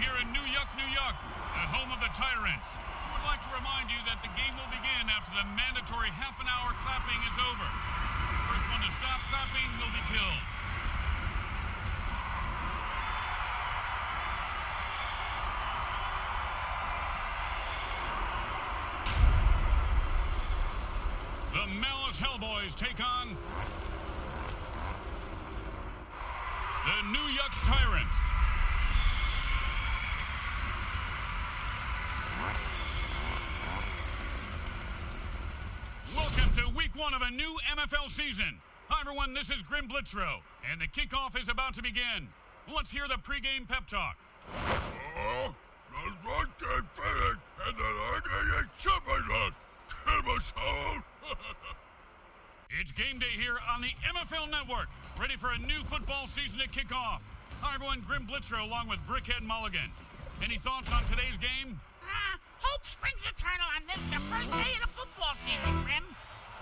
here in New Yuck, the home of the Tyrants. We would like to remind you that the game will begin after the mandatory half-an-hour clapping is over. The first one to stop clapping will be killed. The Malice Hellboys take on the New Yuck Tyrants. Welcome to week one of a new MFL season. Hi everyone, this is Grim Blitzrow, and the kickoff is about to begin. Let's hear the pregame pep talk. It's game day here on the MFL Network, ready for a new football season to kick off. Hi everyone, Grim Blitzrow along with Brickhead Mulligan. Any thoughts on today's game? Hope springs eternal on this, the first day of the football season, Grim.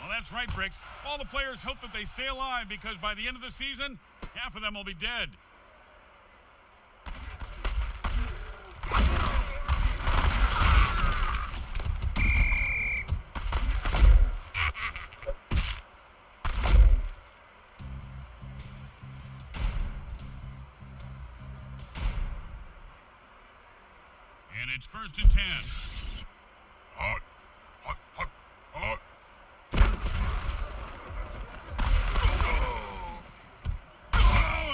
Well, that's right, Bricks. All the players hope that they stay alive because by the end of the season, half of them will be dead. And it's 1st and 10. Oh,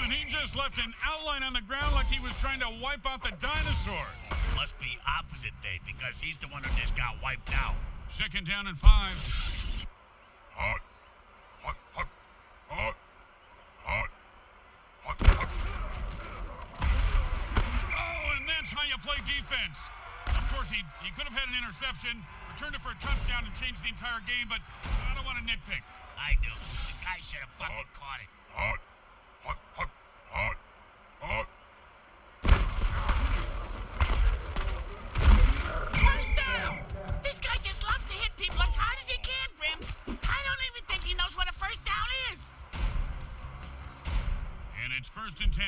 and he just left an outline on the ground like he was trying to wipe out the dinosaur. Must be opposite day because he's the one who just got wiped out. 2nd down and 5. Play defense. Of course, he could have had an interception, returned it for a touchdown, and changed the entire game, but I don't want to nitpick. I do. The guy should have fucking caught it. First down! This guy just loves to hit people as hard as he can, Grim. I don't even think he knows what a first down is. And it's 1st and 10.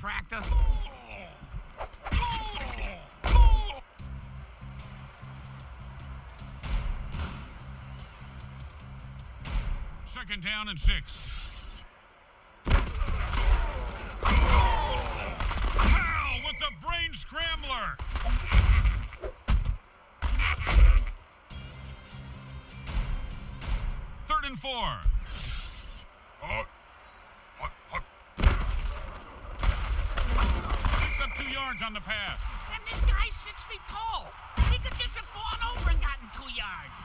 Practice. Second down and 6. Wow, with the brain scrambler. Third and 4. On the pass. And this guy's 6 feet tall. He could just have fallen over and gotten 2 yards.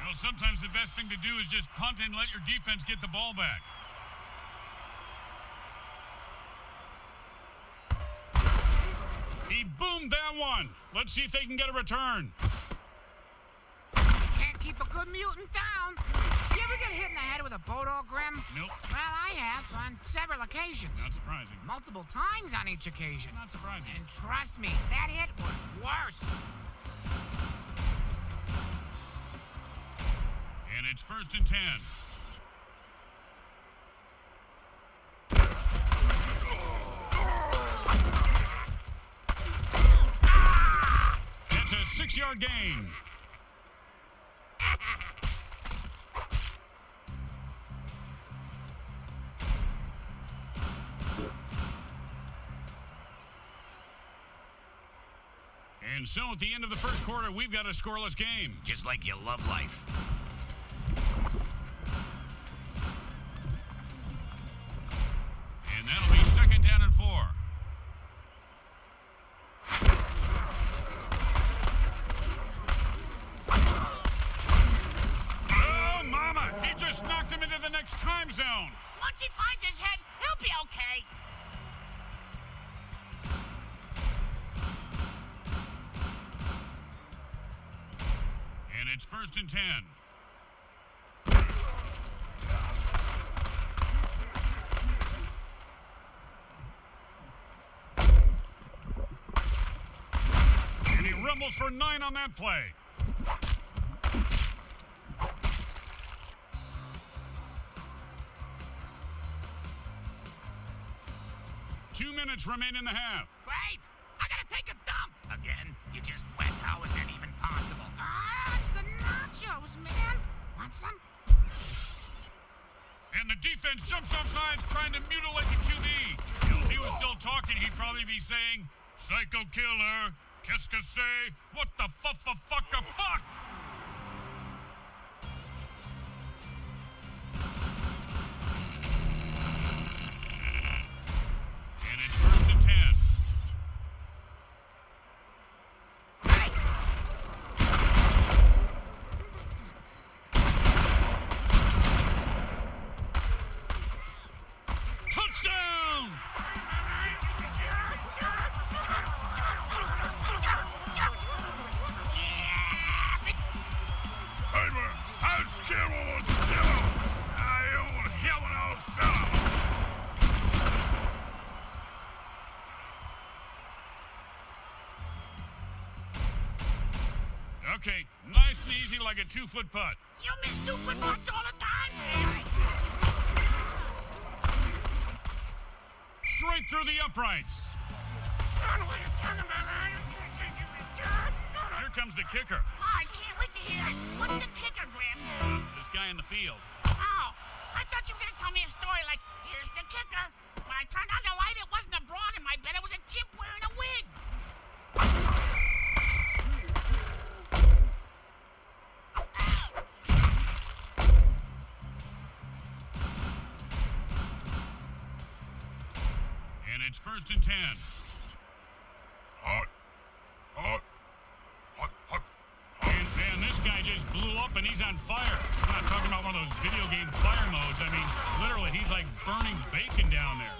You know, sometimes the best thing to do is just punt and let your defense get the ball back. He boomed that one. Let's see if they can get a return. Can't keep a good mutant down. You ever get hit in the head with a Bodogrim? Nope. Well, I have on several occasions. Not surprising. Multiple times on each occasion. Not surprising. And trust me, that hit was worse. And it's 1st and 10. That's a 6-yard gain. And so at the end of the first quarter, we've got a scoreless game. Just like you love life. And that'll be 2nd down and 4. Oh, mama! He just knocked him into the next time zone. Once he finds his head, he'll be okay. It's 1st and 10. Grumbles for 9 on that play. Remain in the half. Great! I gotta take a dump! Again? You just went. How is that even possible? Ah, it's the nachos, man! Want some? And the defense jumps offsides trying to mutilate the QB. If he was still talking, he'd probably be saying, Psycho killer, qu'est-ce que c'est? What the fuck? Okay, nice and easy like a 2-foot putt. You miss 2-foot putts all the time? Straight through the uprights. Here comes the kicker. Oh, I can't wait to hear this. What's the kicker, Grim? This guy in the field. Oh, I thought you were going to tell me a story like, here's the kicker. When I turned on the light, it wasn't a broad in my bed. It was a chimp wearing a wig. It's 1st and 10. And this guy just blew up and he's on fire. I'm not talking about one of those video game fire modes. I mean, literally, he's like burning bacon down there.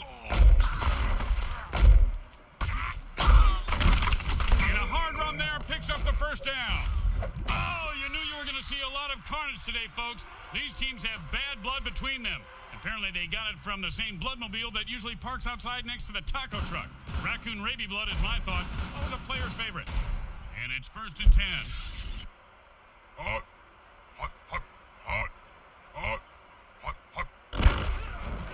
And a hard run there picks up the 1st down. Oh, you knew you were going to see a lot of carnage today, folks. These teams have bad blood between them. Apparently they got it from the same bloodmobile that usually parks outside next to the taco truck. Raccoon rabies blood is my thought. Always a player's favorite. And it's 1st and 10.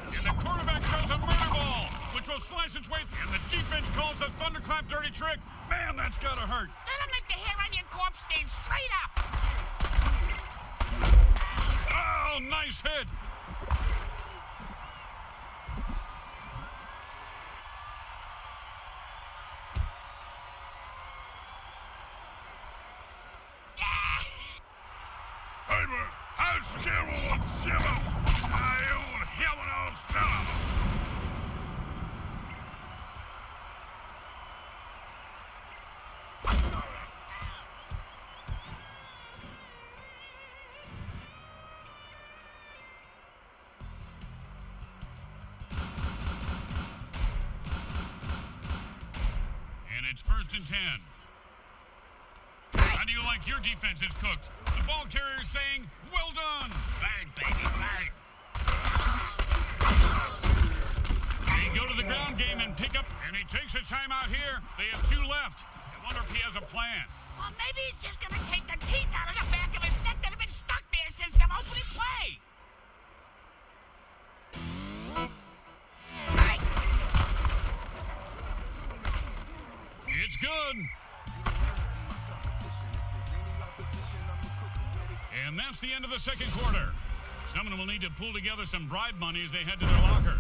And the quarterback throws a murder ball, which will slice its way through. And the defense calls the thunderclap dirty trick. Man, that's gotta hurt. That'll make the hair on your corpse stand straight up. Oh, nice hit. It's 1st and 10. How do you like your defense is cooked? The ball carrier saying, well done. Bang, baby, bang. They go to the ground game and pick up, and he takes a timeout here. They have 2 left. I wonder if he has a plan. Well, maybe he's just going to take the teeth out of the back of his neck that have been stuck there since the opening play. It's good. And that's the end of the 2nd quarter. Someone will need to pull together some bribe money as they head to their lockers.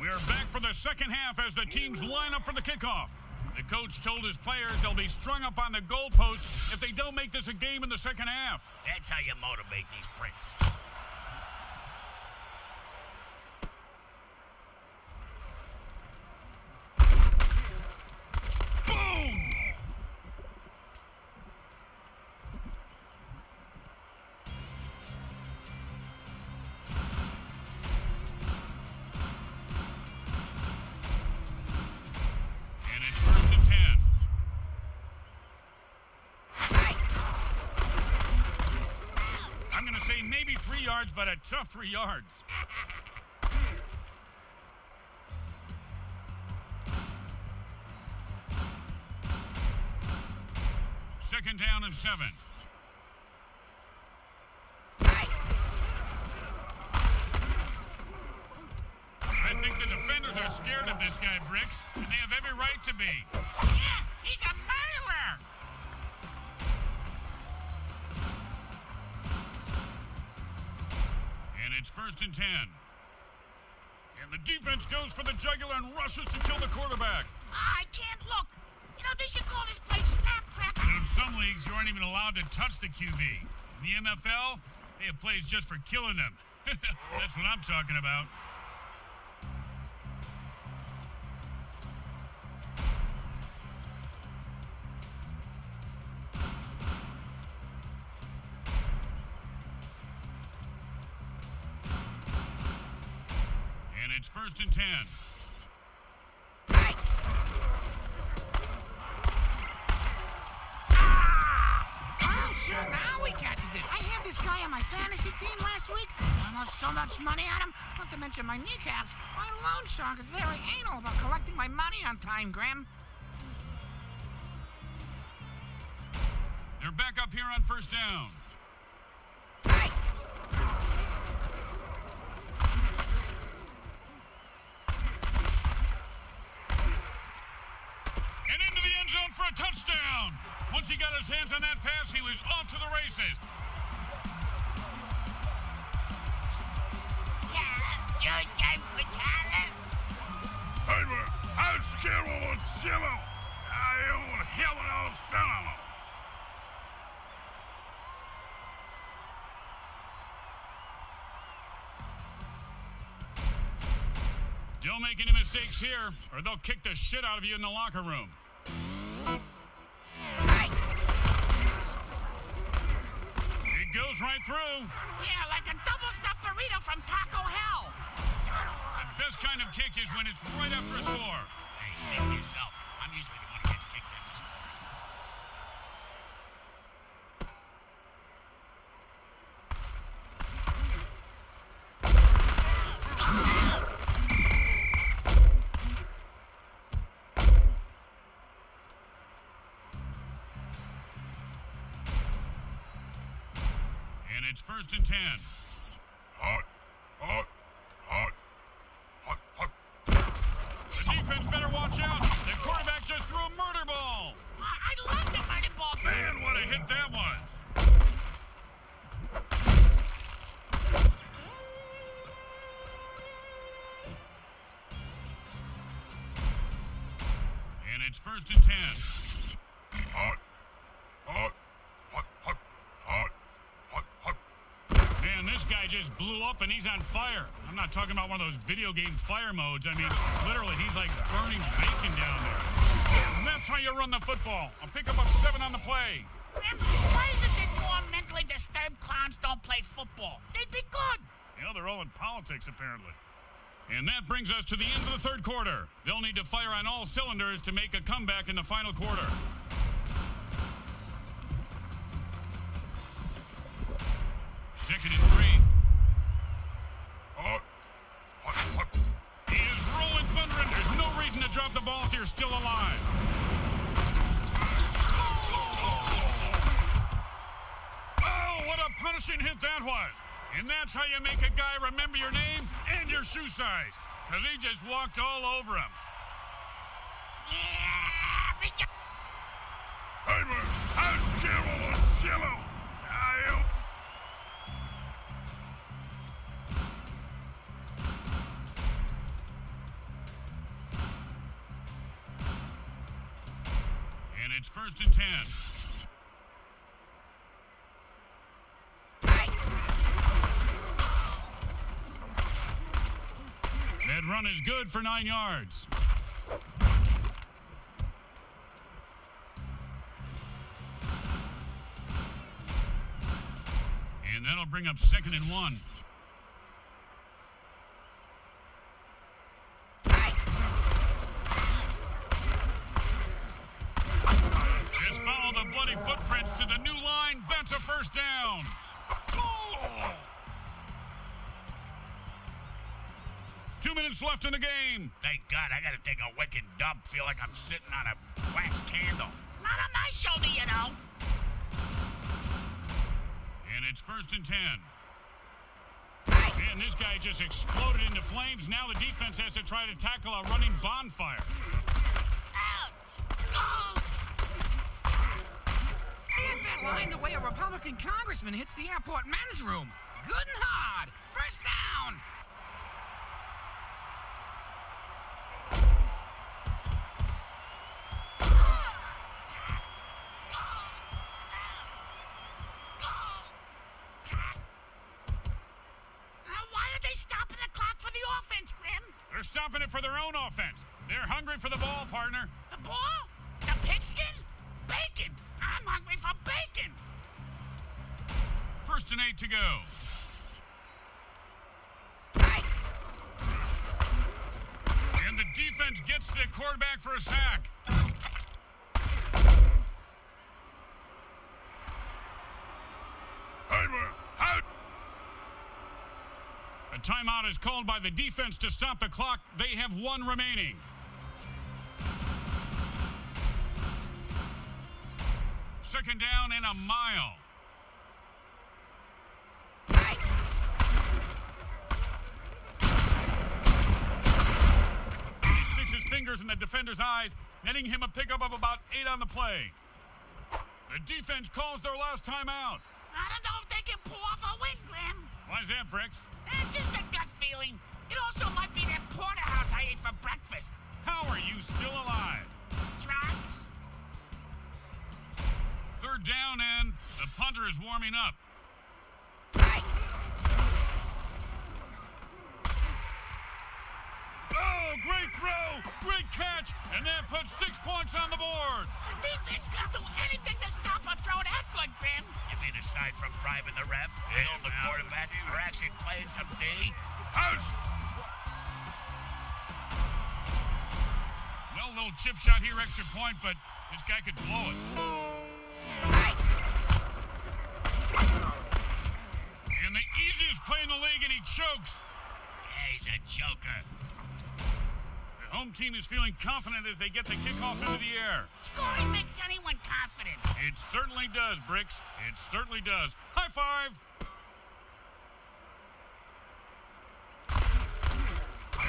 We are back for the 2nd half as the teams line up for the kickoff. The coach told his players they'll be strung up on the goalposts if they don't make this a game in the 2nd half. That's how you motivate these pricks. But a tough 3 yards. Second down and 7. I think the defenders are scared of this guy, Bricks, and they have every right to be. Yeah, he's a murderer! And it's first and 10. And the defense goes for the jugular and rushes to kill the quarterback. I can't look. You know, they should call this play Snapcracker. In some leagues, you aren't even allowed to touch the QB. In the MFL, they have plays just for killing them. That's what I'm talking about. First and 10. Oh, sure, now he catches it. I had this guy on my fantasy team last week. I lost so much money on him, not to mention my kneecaps. My loan shark is very anal about collecting my money on time, Grim. They're back up here on first down. For a touchdown. Once he got his hands on that pass, he was off to the races. Yeah, you're game for talent. I'm scared of a cello. I own hell and all cello. Don't make any mistakes here, or they'll kick the shit out of you in the locker room. Goes right through. Yeah, like a double-stuffed Dorito from Taco Hell. The best kind of kick is when it's right after a score. Hey, speak to yourself. I'm usually the one who gets kicked after It's first and 10. The defense better watch out. The quarterback just threw a murder ball. I love the murder ball. Man, what a hit that was. And it's first and 10. Just blew up and he's on fire. I'm not talking about one of those video game fire modes. I mean, literally, he's like burning bacon down there. And that's how you run the football. A pickup of 7 on the play. And why is it that more mentally disturbed clowns don't play football? They'd be good. You know, they're all in politics, apparently. And that brings us to the end of the third quarter. They'll need to fire on all cylinders to make a comeback in the final quarter. Second and 3. He is rolling thunder, and there's no reason to drop the ball if you're still alive. Oh, what a punishing hit that was. And that's how you make a guy remember your name and your shoe size, because he just walked all over him. Yeah, I'm a cello. It's first and 10. That run is good for 9 yards. And that'll bring up second and 1. Footprints to the new line. That's a first down. Oh. 2 minutes left in the game. Thank God, I gotta take a wicked dump. Feel like I'm sitting on a wax candle. Not on my shoulder, you know. It's 1st and 10. And this guy just exploded into flames. Now the defense has to try to tackle a running bonfire. Out! Go! And that line the way a Republican congressman hits the airport men's room. Good and hard. 1st down. Stopping it for their own offense. They're hungry for the ball, partner. The ball? The pigskin? Bacon! I'm hungry for bacon! 1st and 8 to go. Hey. And the defense gets the quarterback for a sack. Timeout is called by the defense to stop the clock. They have one remaining. Second down and a mile. He sticks his fingers in the defender's eyes, netting him a pickup of about 8 on the play. The defense calls their last timeout. I don't know if they can pull off a win, Grim. Why's that, Bricks? It's just a gut feeling. It also might be that porterhouse I ate for breakfast. How are you still alive? Drugs. 3rd down and the punter is warming up. Oh, great throw, great catch, and that puts 6 points on the board. The defense can't do anything to stop a throw to act like them. You mean aside from bribing the ref, and the quarterback, or actually playing some D? Ouch! Well, little chip shot here, extra point, but this guy could blow it. And the easiest play in the league, and he chokes. Yeah, he's a joker. Home team is feeling confident as they get the kickoff into the air. Scoring makes anyone confident. It certainly does, Bricks. It certainly does. High five!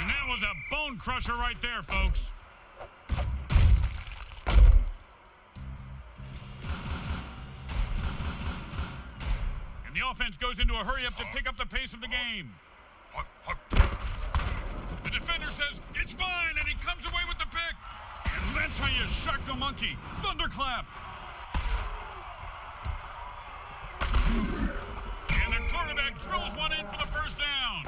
And that was a bone crusher right there, folks. And the offense goes into a hurry up to pick up the pace of the game. The defender says, it's mine, and he comes away with the pick. And that's how you shock the monkey. Thunderclap. And the quarterback drills one in for the 1st down.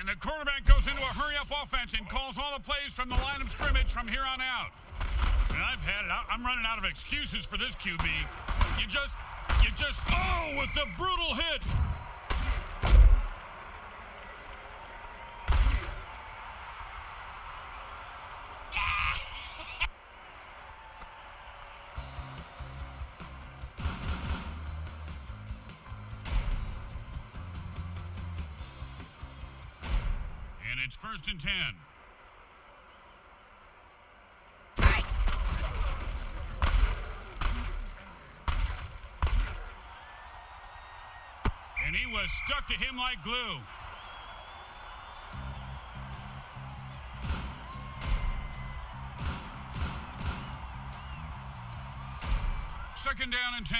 And the quarterback goes into a hurry-up offense and calls all the plays from the line of scrimmage from here on out. And I've had it. I'm running out of excuses for this QB. You just, oh, with the brutal hit. It's 1st and 10. And he was stuck to him like glue. Second down and 10.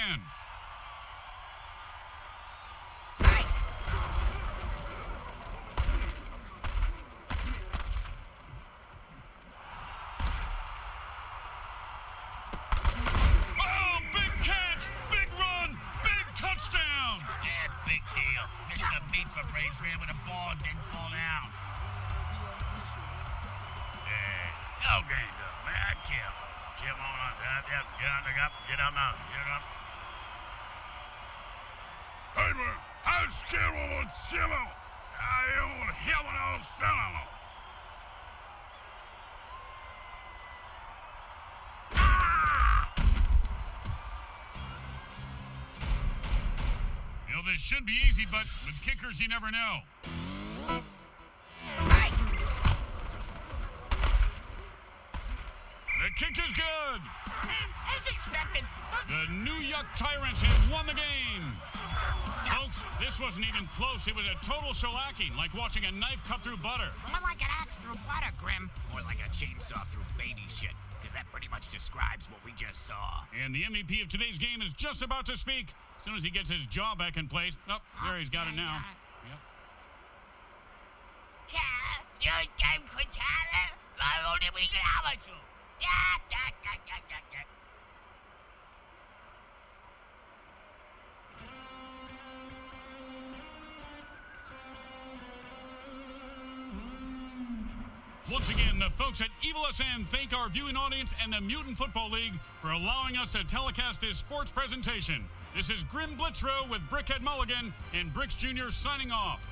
Well, this shouldn't be easy, but with kickers, you never know. The kick is good. As expected. The New Yuck Tyrants have won the game. Folks, this wasn't even close. It was a total shellacking, like watching a knife cut through butter. More like an axe through butter, Grim. More like a chainsaw through baby shit, because that pretty much describes what we just saw. And the MVP of today's game is just about to speak. As soon as he gets his jaw back in place. Oh, there, he's got it now. Yep. Yeah, you game Quintana. Why only we can have it. Once again, the folks at Evil SN thank our viewing audience and the Mutant Football League for allowing us to telecast this sports presentation. This is Grim Blitzrow with Brickhead Mulligan and Bricks Jr. signing off.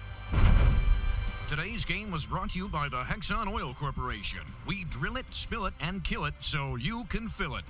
Today's game was brought to you by the Hexon Oil Corporation. We drill it, spill it, and kill it so you can fill it.